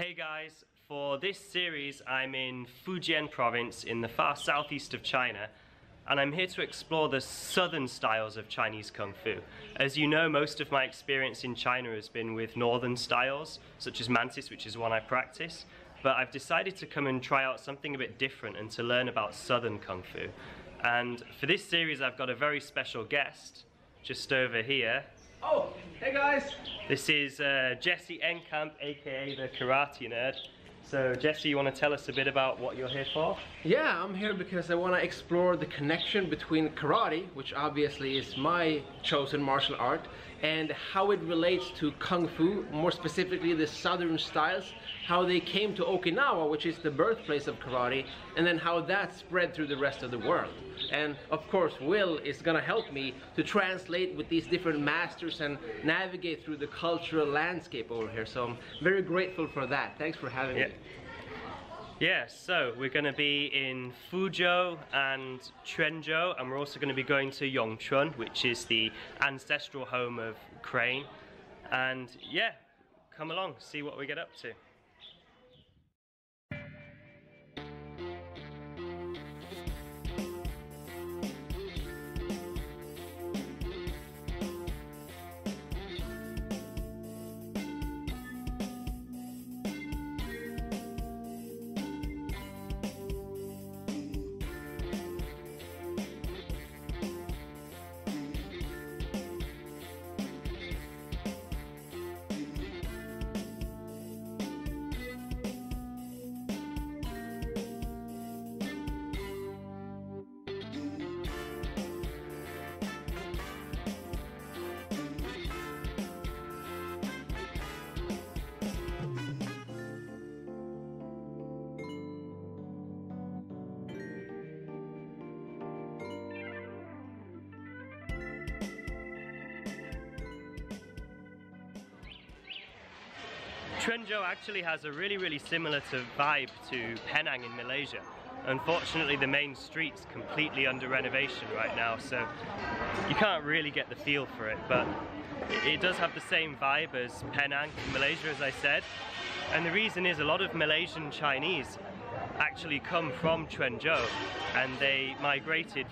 Hey guys, for this series I'm in Fujian province in the far southeast of China, and I'm here to explore the southern styles of Chinese Kung Fu. As you know, most of my experience in China has been with northern styles, such as Mantis, which is one I practice, but I've decided to come and try out something a bit different and to learn about southern Kung Fu. And for this series I've got a very special guest, just over here. Oh, hey guys! This is Jesse Enkamp, aka the Karate Nerd. So Jesse, you want to tell us a bit about what you're here for? Yeah, I'm here because I want to explore the connection between karate, which obviously is my chosen martial art, and how it relates to Kung Fu, more specifically the southern styles, how they came to Okinawa, which is the birthplace of karate, and then how that spread through the rest of the world. And of course, Will is going to help me to translate with these different masters and navigate through the cultural landscape over here. So I'm very grateful for that. Thanks for having me. Yeah, so we're going to be in Fuzhou and Quanzhou, and we're also going to be going to Yongchun, which is the ancestral home of crane. And yeah, come along, see what we get up to. Quanzhou actually has a really similar vibe to Penang in Malaysia. Unfortunately, the main street's completely under renovation right now, so you can't really get the feel for it, but it does have the same vibe as Penang in Malaysia, as I said. And the reason is a lot of Malaysian Chinese actually come from Quanzhou, and they migrated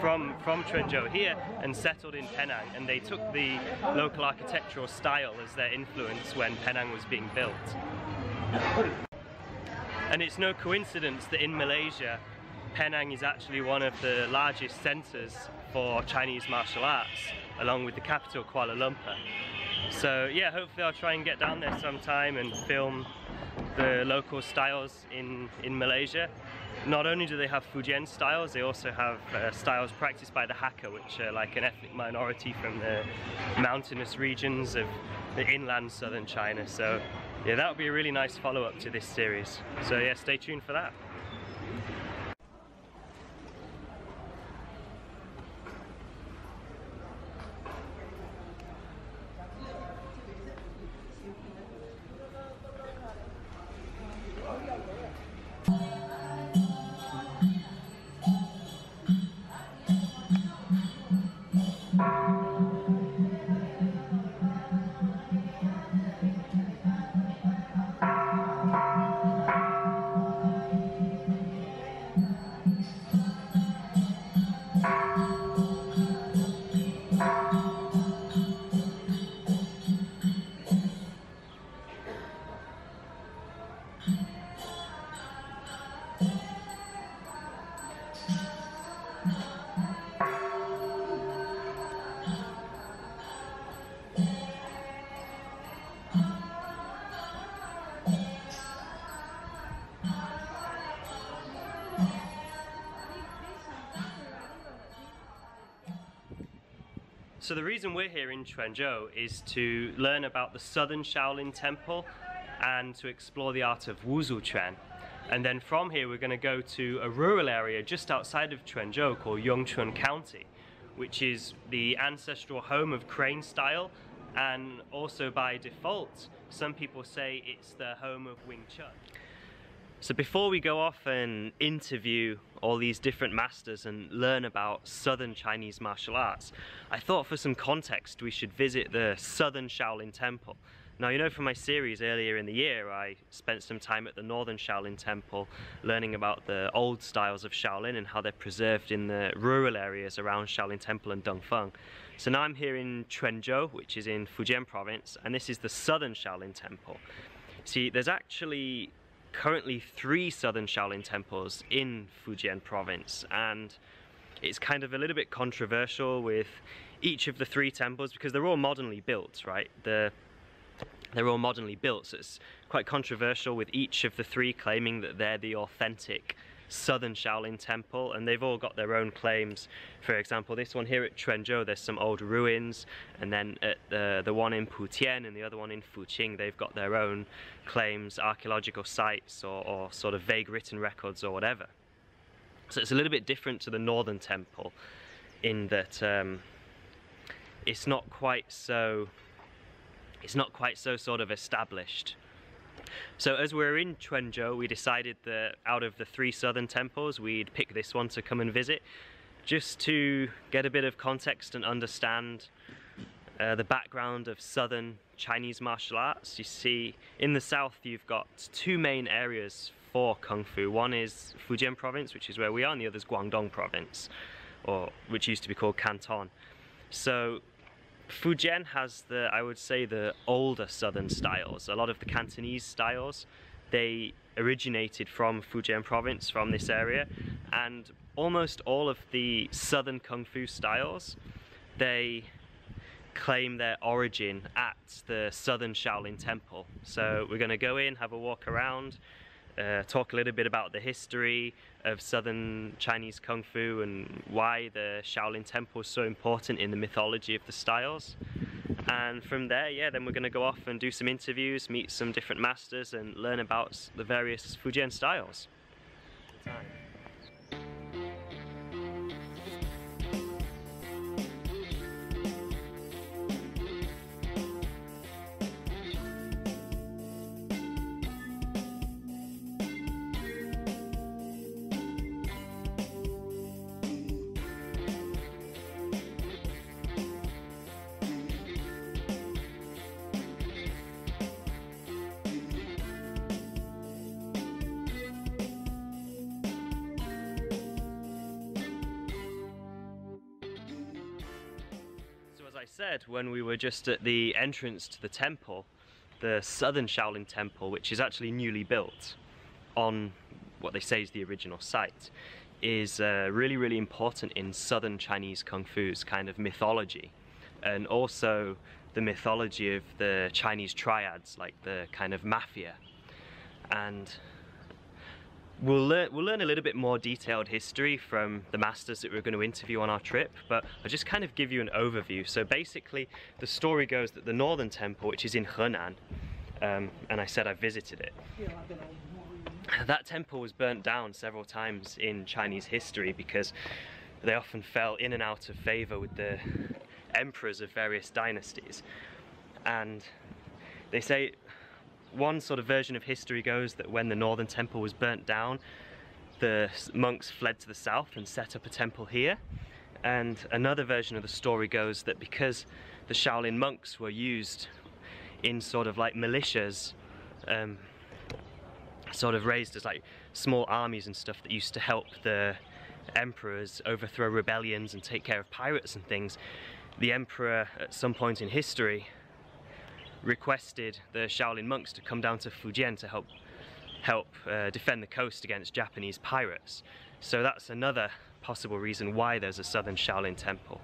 from Quanzhou here and settled in Penang, and they took the local architectural style as their influence when Penang was being built. And it's no coincidence that in Malaysia, Penang is actually one of the largest centers for Chinese martial arts, along with the capital Kuala Lumpur. So yeah, hopefully I'll try and get down there sometime and film the local styles in Malaysia. Not only do they have Fujian styles, they also have styles practiced by the Hakka, which are like an ethnic minority from the mountainous regions of the inland southern China. So yeah, that would be a really nice follow-up to this series. So yeah, stay tuned for that. So the reason we're here in Quanzhou is to learn about the Southern Shaolin Temple and to explore the art of Wuzuquan. And then from here we're going to go to a rural area just outside of Quanzhou called Yongchun County, which is the ancestral home of crane style, and also by default some people say it's the home of Wing Chun. So before we go off and interview all these different masters and learn about Southern Chinese martial arts, I thought for some context we should visit the Southern Shaolin Temple. Now, you know from my series earlier in the year, I spent some time at the Northern Shaolin Temple learning about the old styles of Shaolin and how they're preserved in the rural areas around Shaolin Temple and Dengfeng. So now I'm here in Quanzhou, which is in Fujian province, and this is the Southern Shaolin Temple. See, there's actually currently 3 Southern Shaolin temples in Fujian province, and it's kind of a little bit controversial with each of the 3 temples because they're all modernly built, right? They're all modernly built, so it's quite controversial with each of the 3 claiming that they're the authentic Southern Shaolin Temple, and they've all got their own claims. For example, this one here at Quanzhou, there's some old ruins, and then at the one in Putian and the other one in Fuqing, they've got their own claims, archaeological sites or sort of vague written records or whatever. So it's a little bit different to the Northern Temple in that it's not quite so sort of established. So as we're in Quanzhou, we decided that out of the 3 southern temples, we'd pick this one to come and visit, just to get a bit of context and understand the background of Southern Chinese martial arts. You see, in the south, you've got 2 main areas for Kung Fu. One is Fujian province, which is where we are, and the other is Guangdong province, or which used to be called Canton. So Fujian has the, I would say, the older southern styles. A lot of the Cantonese styles, they originated from Fujian province, from this area, and almost all of the southern Kung Fu styles, they claim their origin at the Southern Shaolin Temple. So we're going to go in, have a walk around, talk a little bit about the history of Southern Chinese Kung Fu and why the Shaolin Temple is so important in the mythology of the styles. And from there, yeah, then we're going to go off and do some interviews, meet some different masters and learn about the various Fujian styles. Said when we were just at the entrance to the temple, the Southern Shaolin Temple, which is actually newly built on what they say is the original site, is really, really important in Southern Chinese Kung Fu's kind of mythology, and also the mythology of the Chinese triads, like the kind of mafia. And we'll learn a little bit more detailed history from the masters that we're going to interview on our trip, but I'll just kind of give you an overview. So basically, the story goes that the Northern Temple, which is in Henan, and I said I visited it. That temple was burnt down several times in Chinese history because they often fell in and out of favor with the emperors of various dynasties. And they say, one sort of version of history goes that when the Northern Temple was burnt down, the monks fled to the south and set up a temple here. And another version of the story goes that because the Shaolin monks were used in sort of like militias, sort of raised as like small armies and stuff that used to help the emperors overthrow rebellions and take care of pirates and things, the emperor at some point in history requested the Shaolin monks to come down to Fujian to help defend the coast against Japanese pirates. So that's another possible reason why there's a Southern Shaolin Temple.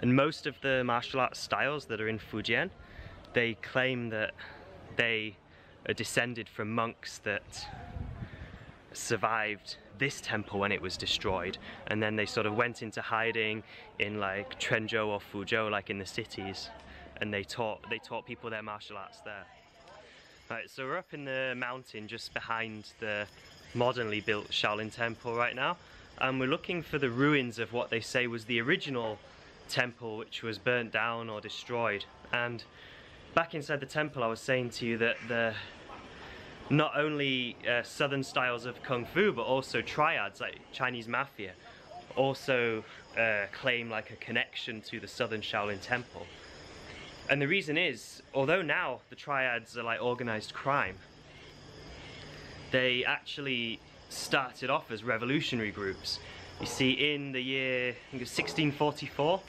And most of the martial arts styles that are in Fujian, they claim that they are descended from monks that survived this temple when it was destroyed, and then they sort of went into hiding in like Quanzhou or Fuzhou, like in the cities, and they taught people their martial arts there. Right, so we're up in the mountain just behind the modernly built Shaolin Temple right now, and we're looking for the ruins of what they say was the original temple, which was burnt down or destroyed. And back inside the temple, I was saying to you that the not only southern styles of Kung Fu, but also triads like Chinese mafia also claim like a connection to the Southern Shaolin Temple. And the reason is, although now the triads are like organized crime, they actually started off as revolutionary groups. You see, in the year, I think it was 1644,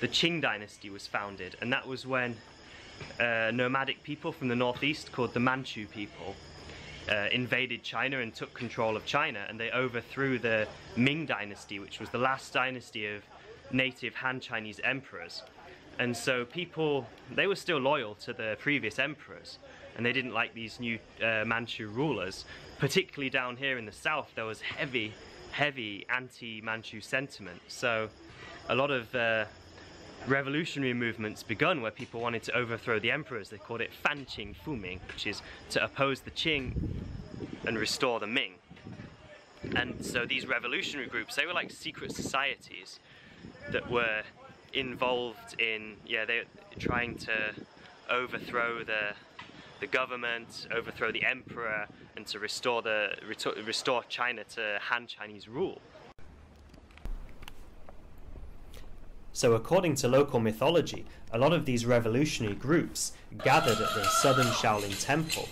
the Qing Dynasty was founded, and that was when nomadic people from the northeast called the Manchu people invaded China and took control of China, and they overthrew the Ming Dynasty, which was the last dynasty of native Han Chinese emperors. And so people, they were still loyal to the previous emperors, and they didn't like these new Manchu rulers. Particularly down here in the south, there was heavy, heavy anti-Manchu sentiment. So a lot of revolutionary movements begun where people wanted to overthrow the emperors. They called it Fan Qing Fu Ming, which is to oppose the Qing and restore the Ming. And so these revolutionary groups, they were like secret societies that were involved in, they're trying to overthrow the government, overthrow the emperor, and to restore restore China to Han Chinese rule. So according to local mythology, a lot of these revolutionary groups gathered at the Southern Shaolin Temple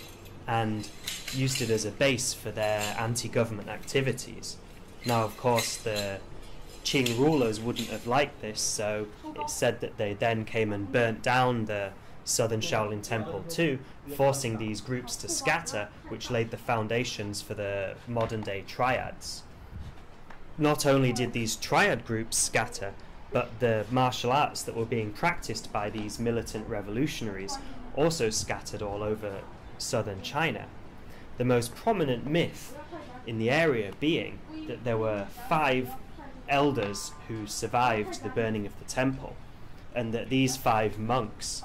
and used it as a base for their anti-government activities. Now, of course, the Qing rulers wouldn't have liked this, so it's said that they then came and burnt down the Southern Shaolin Temple too, forcing these groups to scatter, which laid the foundations for the modern-day triads. Not only did these triad groups scatter, but the martial arts that were being practiced by these militant revolutionaries also scattered all over southern China. The most prominent myth in the area being that there were 5 elders who survived the burning of the temple, and that these 5 monks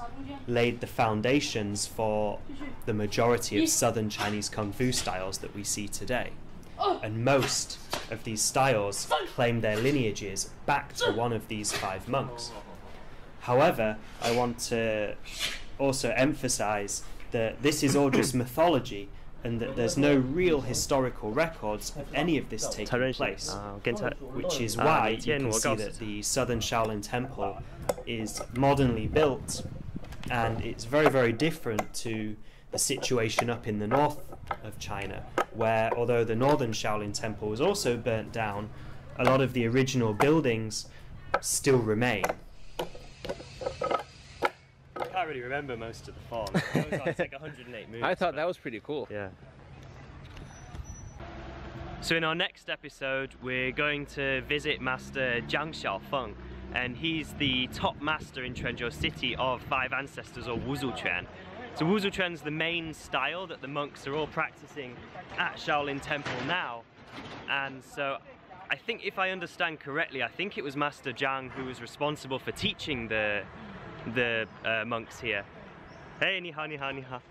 laid the foundations for the majority of southern Chinese Kung Fu styles that we see today. And most of these styles claim their lineages back to one of these 5 monks. However, I want to also emphasize that this is all just mythology, and that there's no real historical records of any of this taking place, which is why you can see that the Southern Shaolin Temple is modernly built, and it's very, very different to the situation up in the north of China, where although the Northern Shaolin Temple was also burnt down, a lot of the original buildings still remain. I can't really remember most of the farm. It was like 108 moves. I thought that was pretty cool. Yeah. So in our next episode, we're going to visit Master Zhang Xiaofeng, and he's the top master in Quanzhou City of 5 Ancestors, or Wuzuquan. So Wuzuquan's the main style that the monks are all practicing at Shaolin Temple now, and so I think, if I understand correctly, I think it was Master Zhang who was responsible for teaching the monks here. Hey, ni hao, ni hao, ni hao.